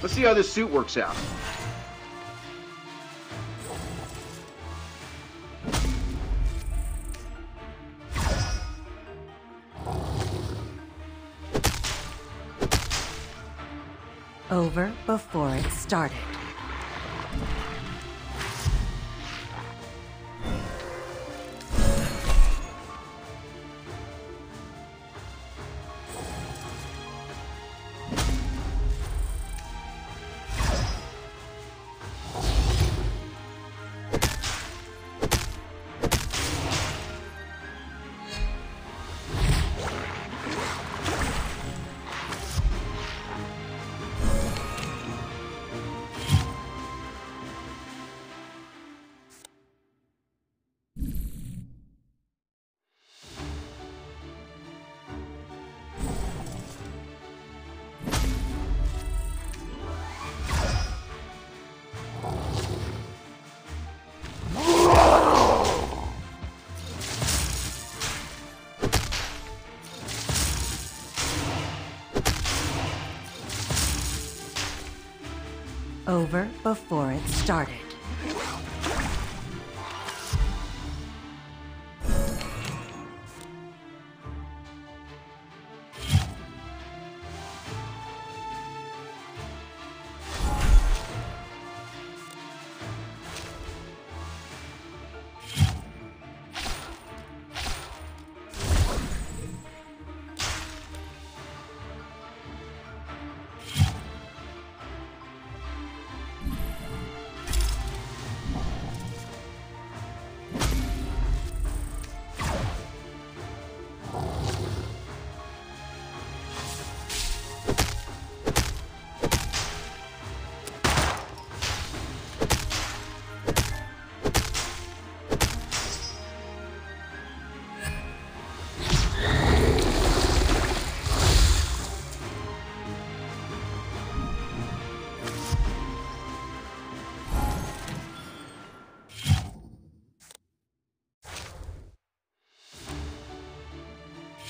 Let's see how this suit works out. Over before it started. Over before it started.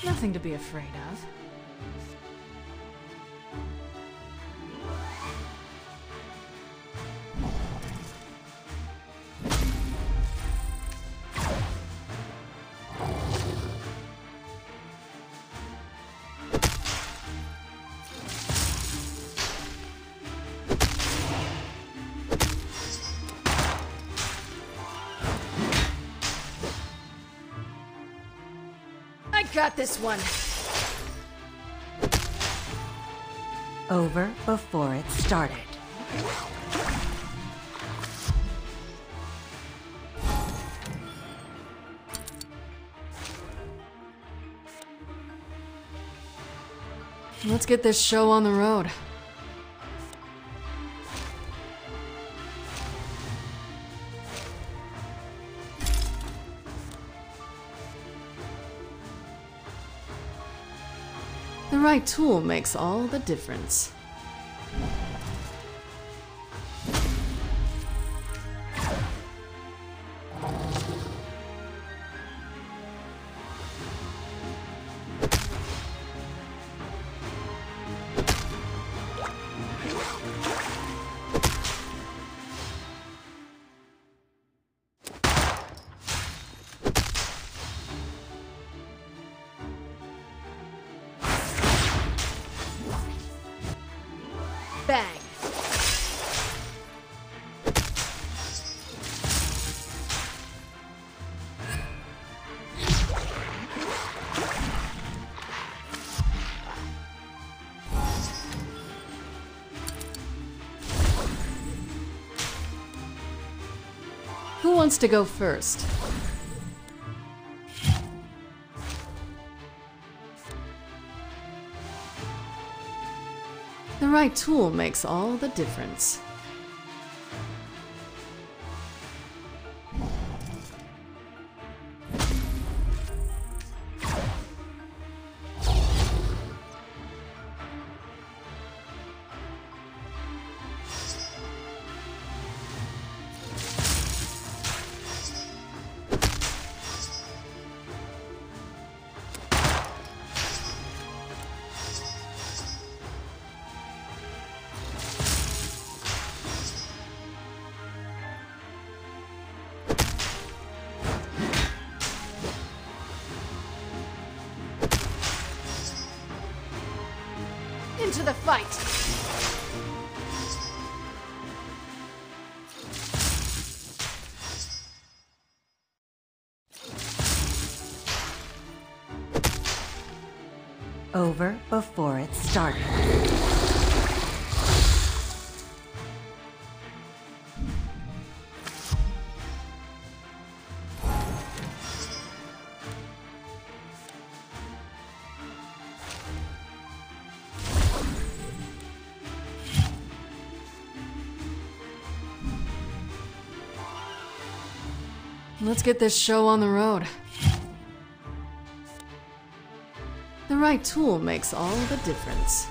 Nothing to be afraid of. Got this one. Over before it started. Let's get this show on the road. The right tool makes all the difference. Bang. Who wants to go first? The right tool makes all the difference. Into the fight! Over before it started. Let's get this show on the road. The right tool makes all the difference.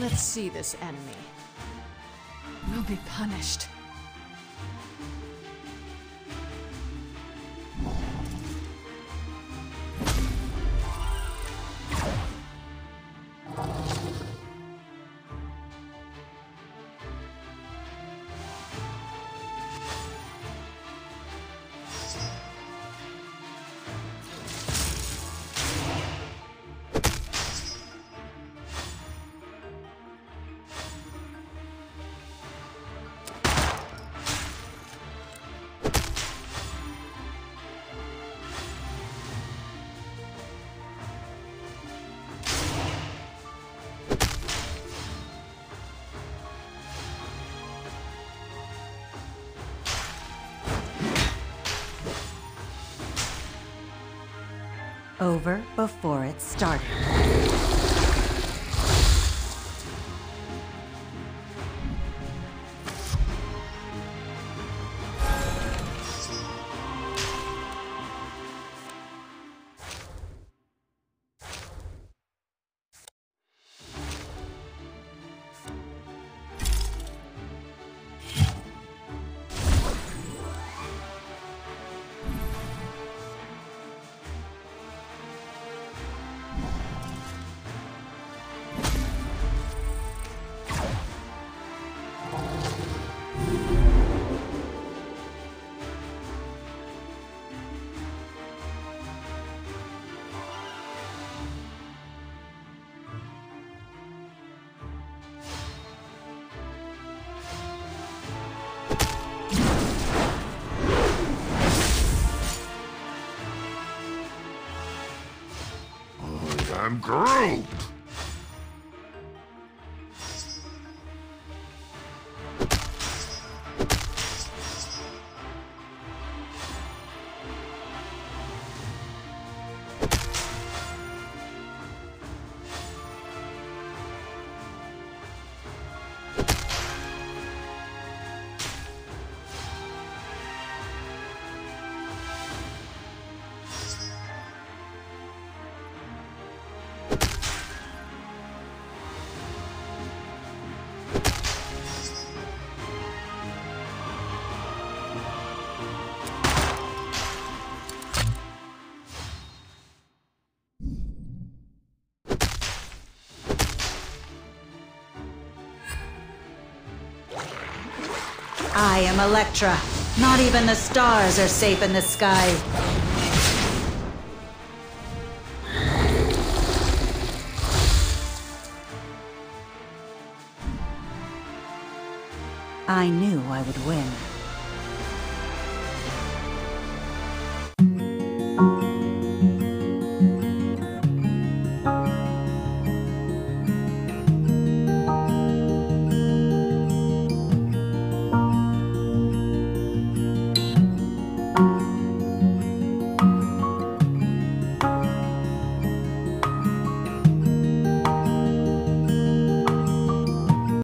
Let's see this enemy. We'll be punished. Over before it started. I'm Groot! I am Elektra. Not even the stars are safe in the sky. I knew I would win.